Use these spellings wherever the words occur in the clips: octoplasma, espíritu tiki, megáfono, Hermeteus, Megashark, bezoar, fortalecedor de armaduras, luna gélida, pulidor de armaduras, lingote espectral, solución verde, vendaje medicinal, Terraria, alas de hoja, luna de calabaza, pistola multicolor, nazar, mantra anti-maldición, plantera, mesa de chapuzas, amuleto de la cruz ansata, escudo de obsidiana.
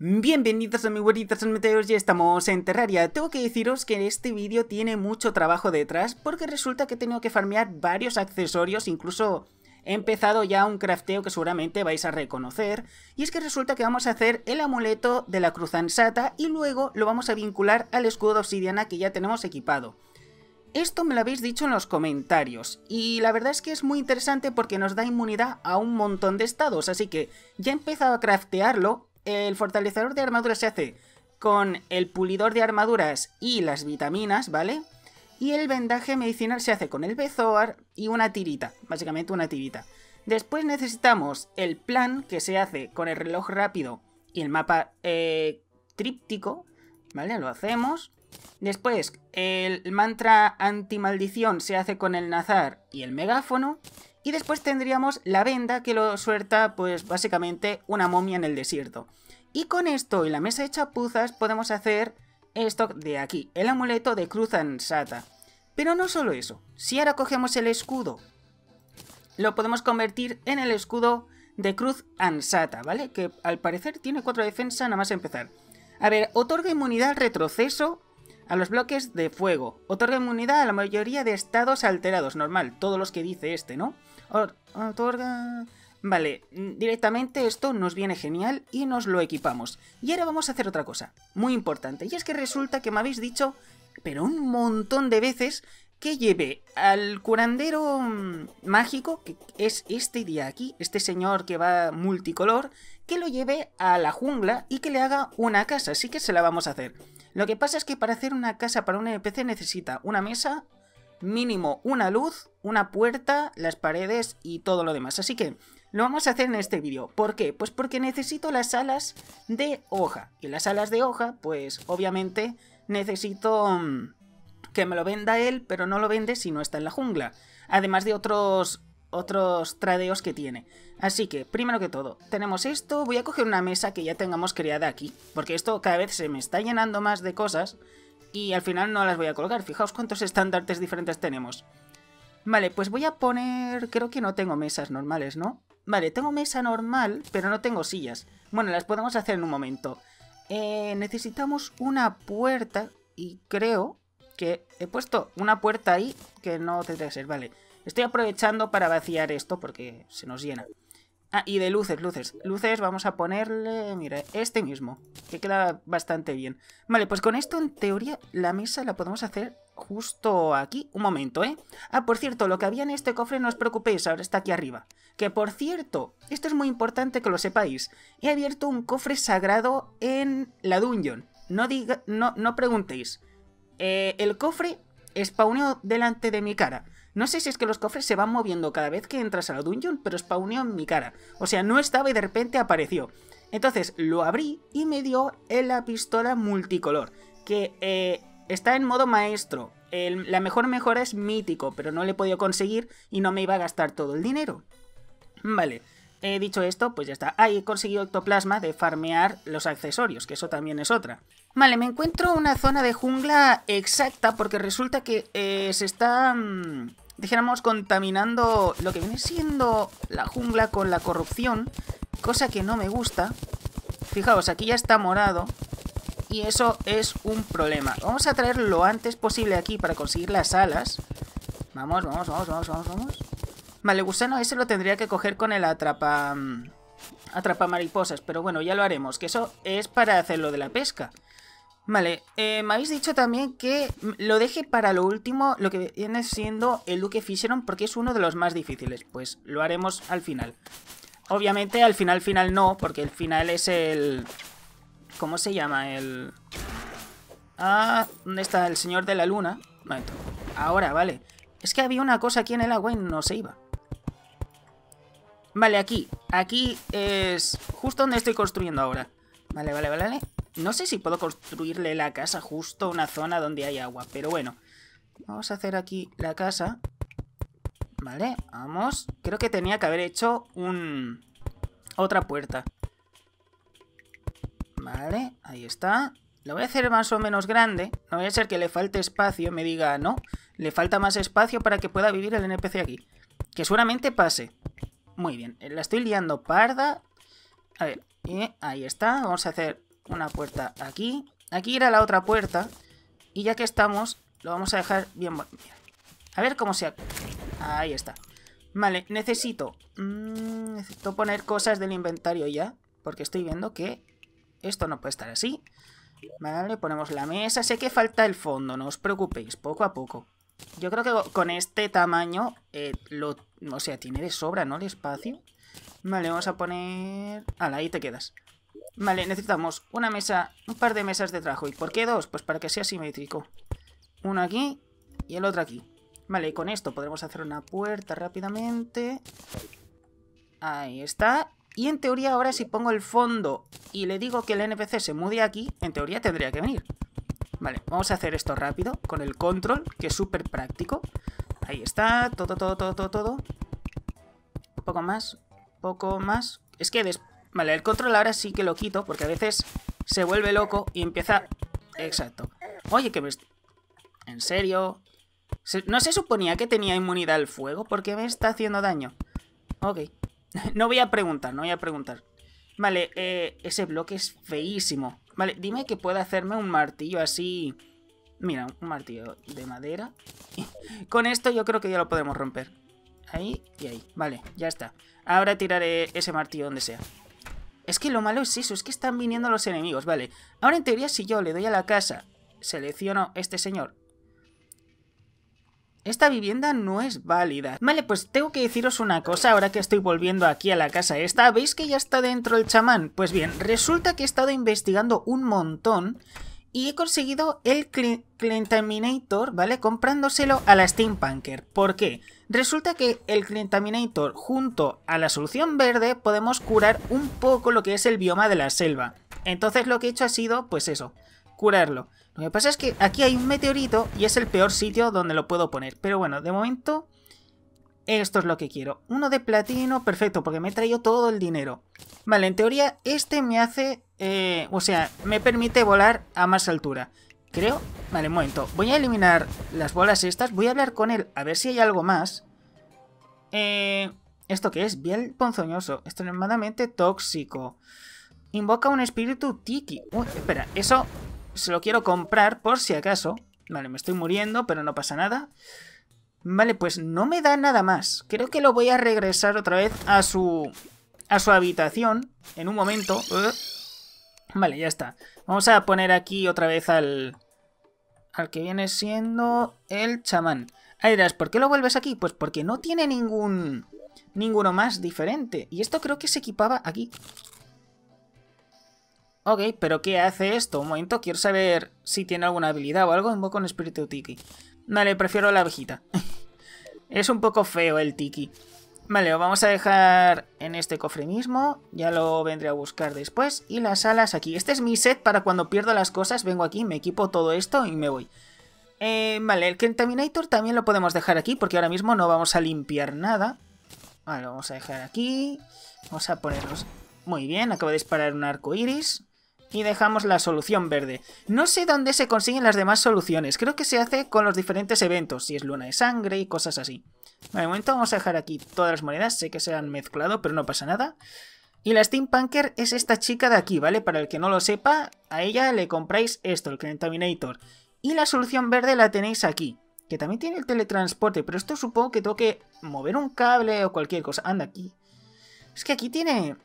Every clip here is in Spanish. Bienvenidos a mi güeritas Hermeteus, ya estamos en Terraria. Tengo que deciros que este vídeo tiene mucho trabajo detrás porque resulta que he tenido que farmear varios accesorios, incluso he empezado ya un crafteo que seguramente vais a reconocer, y es que resulta que vamos a hacer el amuleto de la cruz ansata y luego lo vamos a vincular al escudo de obsidiana que ya tenemos equipado. Esto me lo habéis dicho en los comentarios y la verdad es que es muy interesante porque nos da inmunidad a un montón de estados, así que ya he empezado a craftearlo. El fortalecedor de armaduras se hace con el pulidor de armaduras y las vitaminas, ¿vale? Y el vendaje medicinal se hace con el bezoar y una tirita, básicamente una tirita. Después necesitamos el plan, que se hace con el reloj rápido y el mapa tríptico, ¿vale? Lo hacemos. Después el mantra anti-maldición se hace con el nazar y el megáfono. Y después tendríamos la venda, que lo suelta pues básicamente una momia en el desierto. Y con esto y la mesa de chapuzas podemos hacer esto de aquí, el amuleto de cruz ansata. Pero no solo eso, si ahora cogemos el escudo, lo podemos convertir en el escudo de cruz ansata, ¿vale? Que al parecer tiene 4 defensa nada más empezar. A ver, otorga inmunidad al retroceso a los bloques de fuego, otorga inmunidad a la mayoría de estados alterados, normal, todos los que dice este, ¿no? Otorga... Vale, directamente esto nos viene genial y nos lo equipamos. Y ahora vamos a hacer otra cosa, muy importante, y es que resulta que me habéis dicho, pero un montón de veces, que lleve al curandero mágico, que es este de aquí, este señor que va multicolor, que lo lleve a la jungla y que le haga una casa, así que se la vamos a hacer. Lo que pasa es que para hacer una casa para un NPC necesita una mesa, mínimo una luz, una puerta, las paredes y todo lo demás. Así que lo vamos a hacer en este vídeo. ¿Por qué? Pues porque necesito las alas de hoja. Y las alas de hoja, pues obviamente necesito que me lo venda él, pero no lo vende si no está en la jungla. Además de otros tradeos que tiene. Así que, primero que todo, tenemos esto. Voy a coger una mesa que ya tengamos creada aquí, porque esto cada vez se me está llenando más de cosas y al final no las voy a colocar. Fijaos cuántos estandartes diferentes tenemos. Vale, pues voy a poner... Creo que no tengo mesas normales, ¿no? Vale, tengo mesa normal, pero no tengo sillas. Bueno, las podemos hacer en un momento. Necesitamos una puerta y creo que he puesto una puerta ahí que no tendría que ser, vale. Estoy aprovechando para vaciar esto porque se nos llena. Ah, y de luces, luces. Luces vamos a ponerle... Mira, este mismo, que queda bastante bien. Vale, pues con esto en teoría la mesa la podemos hacer justo aquí. Un momento, ¿eh? Ah, por cierto, lo que había en este cofre no os preocupéis, ahora está aquí arriba. Que por cierto, esto es muy importante que lo sepáis. He abierto un cofre sagrado en la dungeon. No preguntéis. El cofre spawneó delante de mi cara. No sé si es que los cofres se van moviendo cada vez que entras a la dungeon, pero spawneó en mi cara. O sea, no estaba y de repente apareció. Entonces lo abrí y me dio la pistola multicolor, que está en modo maestro. La mejor mejora es mítico, pero no le he podido conseguir y no me iba a gastar todo el dinero. Vale, dicho esto, pues ya está. Ah, he conseguido octoplasma de farmear los accesorios, que eso también es otra. Vale, me encuentro una zona de jungla exacta porque resulta que se está... dijéramos, contaminando lo que viene siendo la jungla con la corrupción, cosa que no me gusta. Fijaos, aquí ya está morado y eso es un problema. Vamos a traer lo antes posible aquí para conseguir las alas. Vamos, vamos, vamos, vamos, vamos, vamos. Vale, gusano ese lo tendría que coger con el atrapa mariposas, pero bueno, ya lo haremos, que eso es para hacer lo de la pesca. Vale, me habéis dicho también que lo deje para lo último, lo que viene siendo el Duque Fisheron, porque es uno de los más difíciles. Pues lo haremos al final. Obviamente al final no, porque el final es el... ¿Cómo se llama? El... Ah, ¿dónde está? El señor de la luna. Vale, ahora, vale. Es que había una cosa aquí en el agua y no se iba. Vale, aquí. Aquí es justo donde estoy construyendo ahora. Vale, vale, vale, vale. No sé si puedo construirle la casa justo a una zona donde hay agua, pero bueno. Vamos a hacer aquí la casa. Vale, vamos. Creo que tenía que haber hecho otra puerta. Vale, ahí está. Lo voy a hacer más o menos grande. No vaya a ser que le falte espacio y me diga, no, le falta más espacio para que pueda vivir el NPC aquí. Que seguramente pase. Muy bien, la estoy liando parda. A ver, ahí está. Vamos a hacer una puerta aquí. Aquí era la otra puerta. Y ya que estamos, lo vamos a dejar bien... Mira. A ver cómo se... Ahí está. Vale, necesito... necesito poner cosas del inventario ya. Porque estoy viendo que esto no puede estar así. Vale, ponemos la mesa. Sé que falta el fondo, no os preocupéis. Poco a poco. Yo creo que con este tamaño... o sea, tiene de sobra, ¿no? El espacio. Vale, vamos a poner... Ala, ahí te quedas. Vale, necesitamos una mesa, un par de mesas de trabajo. ¿Y por qué dos? Pues para que sea simétrico. Uno aquí y el otro aquí. Vale, y con esto podremos hacer una puerta rápidamente. Ahí está. Y en teoría ahora si pongo el fondo y le digo que el NPC se mude aquí, en teoría tendría que venir. Vale, vamos a hacer esto rápido con el control, que es súper práctico. Ahí está, todo. Un poco más, Es que después... Vale, el control ahora sí que lo quito, porque a veces se vuelve loco y empieza... Exacto. Oye, que me... ¿En serio? ¿No se suponía que tenía inmunidad al fuego? ¿Por qué me está haciendo daño? Ok. No voy a preguntar, Vale, ese bloque es feísimo. Vale, dime que puedo hacerme un martillo así... Mira, un martillo de madera. Con esto yo creo que ya lo podemos romper. Ahí y ahí. Vale, ya está. Ahora tiraré ese martillo donde sea. Es que lo malo es eso, es que están viniendo los enemigos, vale. Ahora en teoría si yo le doy a la casa, selecciono este señor. Esta vivienda no es válida. Vale, pues tengo que deciros una cosa ahora que estoy volviendo aquí a la casa esta. ¿Veis que ya está dentro el chamán? Pues bien, resulta que he estado investigando un montón y he conseguido el Clentaminator, ¿vale? Comprándoselo a la Steampunker. ¿Por qué? Resulta que el Clentaminator junto a la solución verde podemos curar un poco lo que es el bioma de la selva. Entonces lo que he hecho ha sido, pues eso, curarlo. Lo que pasa es que aquí hay un meteorito y es el peor sitio donde lo puedo poner. Pero bueno, de momento esto es lo que quiero. Uno de platino, perfecto, porque me he traído todo el dinero. Vale, en teoría este me hace... o sea, me permite volar a más altura. Creo... Vale, un momento. Voy a eliminar las bolas estas. Voy a hablar con él a ver si hay algo más. ¿Esto qué es? Bien ponzoñoso. Extremadamente tóxico. Invoca un espíritu tiki. Uy, espera. Eso se lo quiero comprar por si acaso. Vale, me estoy muriendo, pero no pasa nada. Vale, pues no me da nada más. Creo que lo voy a regresar otra vez a su... habitación. En un momento... Vale, ya está. Vamos a poner aquí otra vez al que viene siendo el chamán. Ahí dirás, ¿por qué lo vuelves aquí? Pues porque no tiene ninguno más diferente. Y esto creo que se equipaba aquí. Ok, pero ¿qué hace esto? Un momento, quiero saber si tiene alguna habilidad o algo. Invoco un espíritu tiki. Vale, prefiero la abejita. Es un poco feo el tiki. Vale, lo vamos a dejar en este cofre mismo. Ya lo vendré a buscar después. Y las alas aquí. Este es mi set para cuando pierdo las cosas. Vengo aquí, me equipo todo esto y me voy. Vale, el Clentaminator también lo podemos dejar aquí. Porque ahora mismo no vamos a limpiar nada. Vale, lo vamos a dejar aquí. Vamos a ponerlos. Muy bien, acabo de disparar un arco iris. Y dejamos la solución verde. No sé dónde se consiguen las demás soluciones. Creo que se hace con los diferentes eventos. Si es luna de sangre y cosas así. Vale, de momento vamos a dejar aquí todas las monedas. Sé que se han mezclado, pero no pasa nada. Y la Steampunker es esta chica de aquí, ¿vale? Para el que no lo sepa, a ella le compráis esto, el Clentaminator. Y la solución verde la tenéis aquí, que también tiene el teletransporte, pero esto supongo que tengo que mover un cable o cualquier cosa. Anda, aquí. Es que aquí tiene...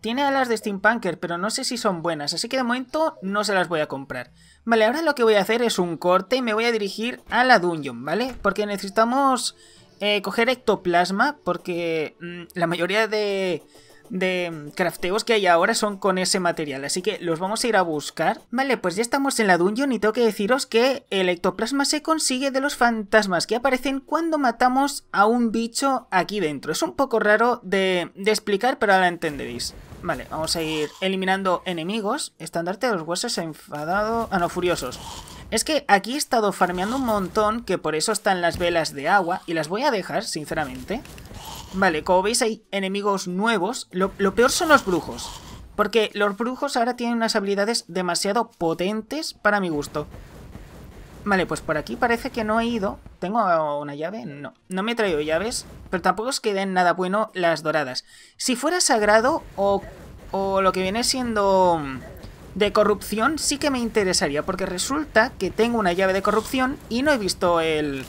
Tiene alas de Steampunker, pero no sé si son buenas, así que de momento no se las voy a comprar. Vale, ahora lo que voy a hacer es un corte y me voy a dirigir a la dungeon, ¿vale? Porque necesitamos coger ectoplasma, porque la mayoría de crafteos que hay ahora son con ese material, así que los vamos a ir a buscar. Vale, pues ya estamos en la dungeon y tengo que deciros que el ectoplasma se consigue de los fantasmas que aparecen cuando matamos a un bicho aquí dentro. Es un poco raro de explicar, pero ahora entenderéis. Vale, vamos a ir eliminando enemigos. Estandarte de los huesos enfadado... Ah, no, furiosos. Es que aquí he estado farmeando un montón, que por eso están las velas de agua, y las voy a dejar, sinceramente. Vale, como veis hay enemigos nuevos. Lo peor son los brujos, porque los brujos ahora tienen unas habilidades demasiado potentes para mi gusto. Vale, pues por aquí parece que no he ido. ¿Tengo una llave? No, no me he traído llaves, pero tampoco os queden nada bueno las doradas. Si fuera sagrado o o lo que viene siendo de corrupción sí que me interesaría, porque resulta que tengo una llave de corrupción y no he visto el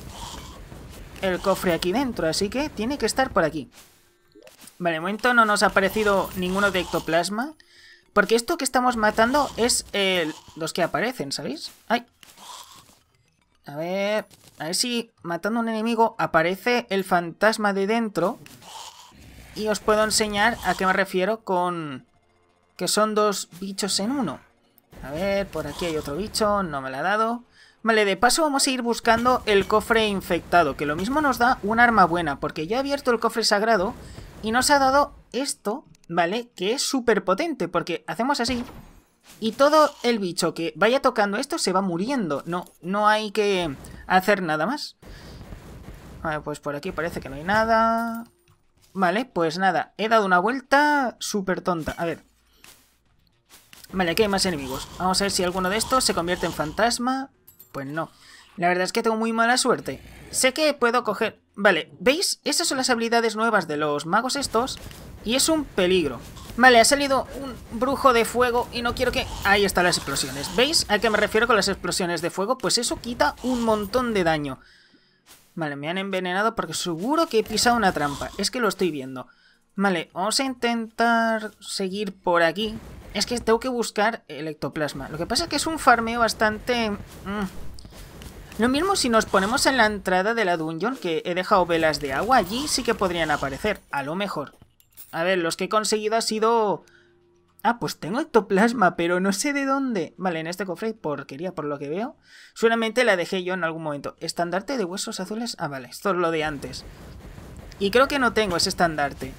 cofre aquí dentro, así que tiene que estar por aquí. Vale, de momento no nos ha aparecido ninguno de ectoplasma, porque esto que estamos matando es los que aparecen, ¿sabéis? ¡Ay! A ver si matando a un enemigo aparece el fantasma de dentro. Y os puedo enseñar a qué me refiero con que son dos bichos en uno. A ver, por aquí hay otro bicho, no me lo ha dado. Vale, de paso vamos a ir buscando el cofre infectado, que lo mismo nos da un arma buena, porque ya he abierto el cofre sagrado y nos ha dado esto, ¿vale? Que es súper potente, porque hacemos así y todo el bicho que vaya tocando esto se va muriendo. No hay que hacer nada más. Vale, pues por aquí parece que no hay nada. Vale, pues nada, he dado una vuelta súper tonta. A ver. Vale, aquí hay más enemigos. Vamos a ver si alguno de estos se convierte en fantasma. Pues no. La verdad es que tengo muy mala suerte. Sé que puedo coger... Vale, ¿veis? Esas son las habilidades nuevas de los magos estos. Y es un peligro. Vale, ha salido un brujo de fuego y no quiero que... Ahí están las explosiones. ¿Veis a qué me refiero con las explosiones de fuego? Pues eso quita un montón de daño. Vale, me han envenenado porque seguro que he pisado una trampa. Es que lo estoy viendo. Vale, vamos a intentar seguir por aquí. Es que tengo que buscar el ectoplasma. Lo que pasa es que es un farmeo bastante... Lo mismo si nos ponemos en la entrada de la dungeon, que he dejado velas de agua. Allí sí que podrían aparecer, a lo mejor. A ver, los que he conseguido ha sido... Ah, pues tengo ectoplasma, pero no sé de dónde. Vale, en este cofre hay porquería, por lo que veo. Solamente la dejé yo en algún momento. ¿Estandarte de huesos azules? Ah, vale, esto es lo de antes. Y creo que no tengo ese estandarte.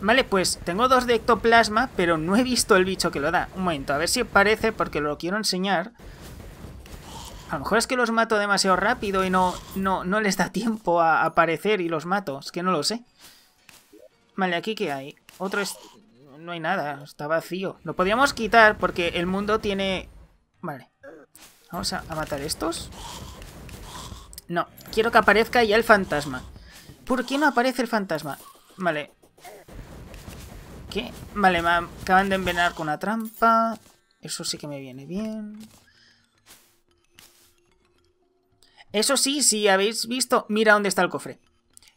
Vale, pues tengo dos de ectoplasma, pero no he visto el bicho que lo da. Un momento, a ver si aparece, porque lo quiero enseñar. A lo mejor es que los mato demasiado rápido y no les da tiempo a aparecer y los mato. Es que no lo sé. Vale, ¿aquí qué hay? Otro es... No hay nada, está vacío. Lo podríamos quitar porque el mundo tiene... Vale. Vamos a matar estos. No, quiero que aparezca ya el fantasma. ¿Por qué no aparece el fantasma? Vale. ¿Qué? Vale, me acaban de envenenar con una trampa. Eso sí que me viene bien. Eso sí, si habéis visto... Mira dónde está el cofre.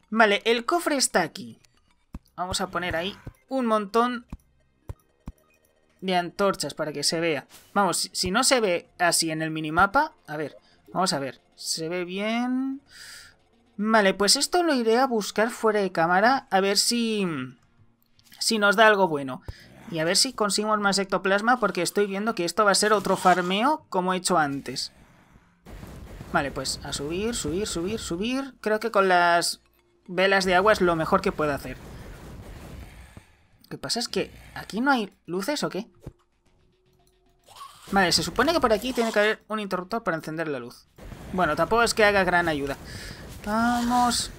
Vale, el cofre está aquí. Vamos a poner ahí... un montón de antorchas para que se vea. Vamos, si no se ve así en el minimapa... A ver, vamos a ver. ¿Se ve bien? Vale, pues esto lo iré a buscar fuera de cámara. A ver si nos da algo bueno. Y a ver si conseguimos más ectoplasma, porque estoy viendo que esto va a ser otro farmeo como he hecho antes. Vale, pues a subir, subir, subir, subir. Creo que con las velas de agua es lo mejor que puedo hacer. Lo que pasa es que aquí no hay luces o qué. Vale, se supone que por aquí tiene que haber un interruptor para encender la luz. Bueno, tampoco es que haga gran ayuda. Vamos.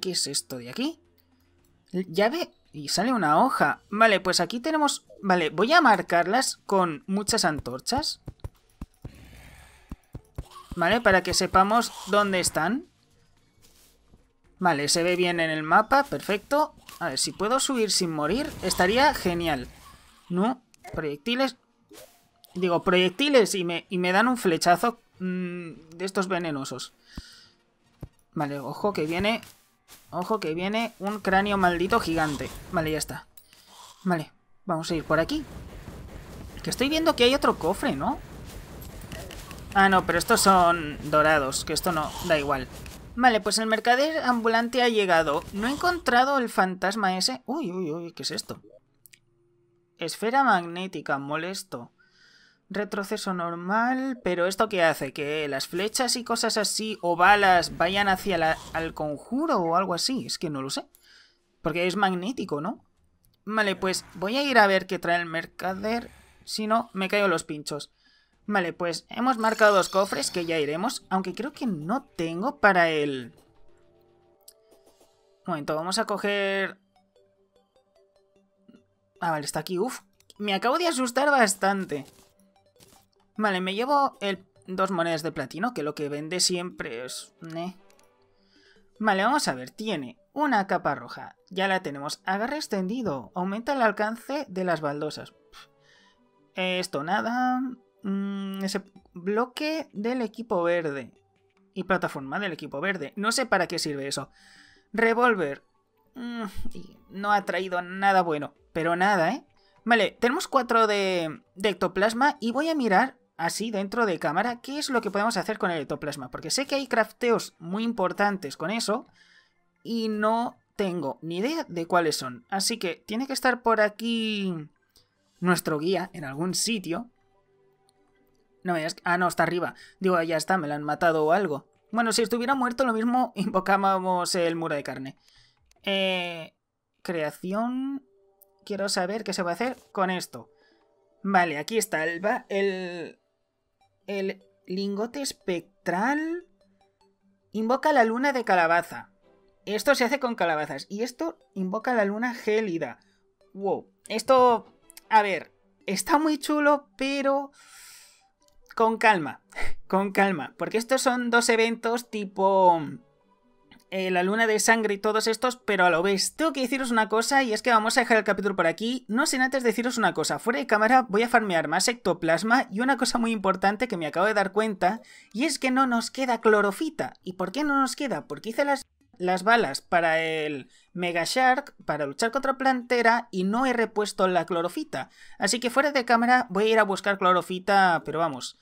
¿Qué es esto de aquí? Llave y sale una hoja. Vale, pues aquí tenemos... Vale, voy a marcarlas con muchas antorchas. Vale, para que sepamos dónde están. Vale, se ve bien en el mapa, perfecto. A ver, si puedo subir sin morir, estaría genial. No, proyectiles. Digo, proyectiles y me dan un flechazo de estos venenosos. Vale, ojo que viene. Ojo que viene un cráneo maldito gigante. Vale, ya está. Vale, vamos a ir por aquí. Que estoy viendo que hay otro cofre, ¿no? Ah, no, pero estos son dorados, que esto no, da igual. Vale, pues el mercader ambulante ha llegado. No he encontrado el fantasma ese. Uy, uy, uy, ¿qué es esto? Esfera magnética, molesto. Retroceso normal, pero ¿esto qué hace? ¿Que las flechas y cosas así o balas vayan hacia al conjuro o algo así? Es que no lo sé. Porque es magnético, ¿no? Vale, pues voy a ir a ver qué trae el mercader. Si no, me caigo los pinchos. Vale, pues hemos marcado dos cofres que ya iremos, aunque creo que no tengo para él. Un momento, vamos a coger... Ah, vale, está aquí, uff. Me acabo de asustar bastante. Vale, me llevo dos monedas de platino, que lo que vende siempre es... Vale, vamos a ver, tiene Una capa roja. Ya la tenemos. Agarre extendido. Aumenta el alcance de las baldosas. Esto nada. Ese bloque del equipo verde. Y plataforma del equipo verde. No sé para qué sirve eso. Revólver. No ha traído nada bueno. Pero nada, ¿eh? Vale, tenemos 4 de ectoplasma. Y voy a mirar así dentro de cámara qué es lo que podemos hacer con el ectoplasma. Porque sé que hay crafteos muy importantes con eso. Y no tengo ni idea de cuáles son. Así que tiene que estar por aquí nuestro guía en algún sitio. No veas. Ah, no, está arriba. Digo, ya está, me la han matado o algo. Bueno, si estuviera muerto, lo mismo invocábamos el muro de carne. Creación. Quiero saber qué se va a hacer con esto. Vale, aquí está. El lingote espectral. Invoca la luna de calabaza. Esto se hace con calabazas. Y esto invoca la luna gélida. Wow. Esto, a ver, está muy chulo, pero con calma. Con calma. Porque estos son dos eventos tipo la luna de sangre y todos estos, pero a lo ves. Tengo que deciros una cosa y es que vamos a dejar el capítulo por aquí. No sin antes deciros una cosa. Fuera de cámara voy a farmear más ectoplasma y una cosa muy importante que me acabo de dar cuenta. Y es que no nos queda clorofita. ¿Y por qué no nos queda? Porque hice las balas para el Megashark, para luchar contra plantera, y no he repuesto la clorofita. Así que fuera de cámara voy a ir a buscar clorofita, pero vamos.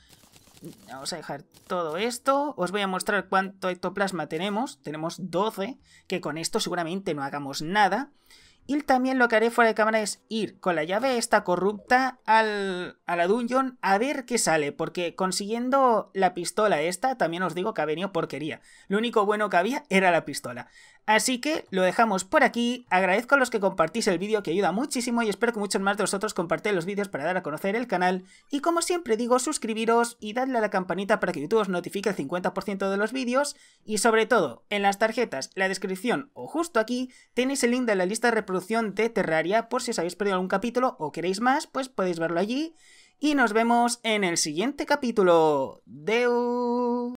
Vamos a dejar todo esto. Os voy a mostrar cuánto ectoplasma tenemos. Tenemos 12, que con esto seguramente no hagamos nada. Y también lo que haré fuera de cámara es ir con la llave esta corrupta a la dungeon a ver qué sale. Porque consiguiendo la pistola esta, también os digo que ha venido porquería. Lo único bueno que había era la pistola. Así que lo dejamos por aquí. Agradezco a los que compartís el vídeo, que ayuda muchísimo. Y espero que muchos más de vosotros compartáis los vídeos para dar a conocer el canal. Y como siempre digo, suscribiros y dadle a la campanita para que YouTube os notifique el 50% de los vídeos. Y sobre todo, en las tarjetas, la descripción o justo aquí, tenéis el link de la lista de reproducción de Terraria. Por si os habéis perdido algún capítulo o queréis más, pues podéis verlo allí. Y nos vemos en el siguiente capítulo. Deu.